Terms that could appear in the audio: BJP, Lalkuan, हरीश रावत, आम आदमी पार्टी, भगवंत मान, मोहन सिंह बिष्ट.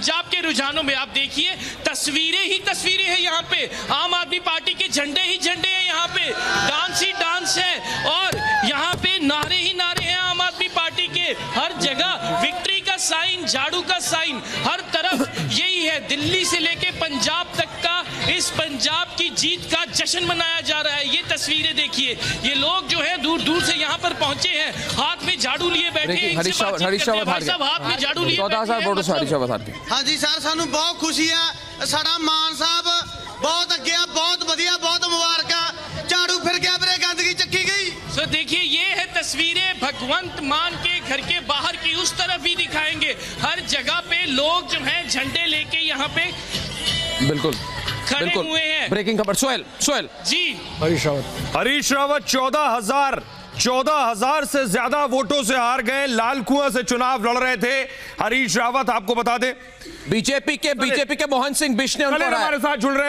पंजाब के रुझानों में आप देखिए तस्वीरें ही तस्वीरें हैं। यहाँ पे आम आदमी पार्टी के झंडे ही झंडे हैं, यहाँ पे डांस ही डांस है और यहाँ पे नारे ही नारे हैं आम आदमी पार्टी के। हर जगह विक्ट्री का साइन, झाड़ू का साइन, हर तरफ यही है। दिल्ली से लेके पंजाब तक का, इस पंजाब की जीत का जश्न मनाया जा रहा है। ये तस्वीरें देखिए, ये लोग जो है दूर दूर से यहाँ पर पहुंचे हैं, हाथ में झाड़ू लिए बैठे हैं। हरीश रावत हाथ में झाड़ू लिए बैठे। हाँ जी सर, सानू बहुत खुशी है, साडा मान साहब बहुत अगे, बहुत वधिया, बहुत मुबारक। झाड़ू फिर गया, गंदगी चक्की गई। सो देखिए ये है तस्वीरें भगवंत मान के घर के बाहर की, उस तरफ भी दिखाएंगे। हर जगह पे लोग जो है झंडे लेके यहाँ पे बिल्कुल बिल्कुल हुए हैं। ब्रेकिंग खबर सोहेल जी, हरीश रावत 14,000 से ज्यादा वोटों से हार गए। लाल कुआं से चुनाव लड़ रहे थे हरीश रावत। आपको बता दें बीजेपी के मोहन सिंह बिष्ट ने हमारे साथ जुड़ रहे हैं।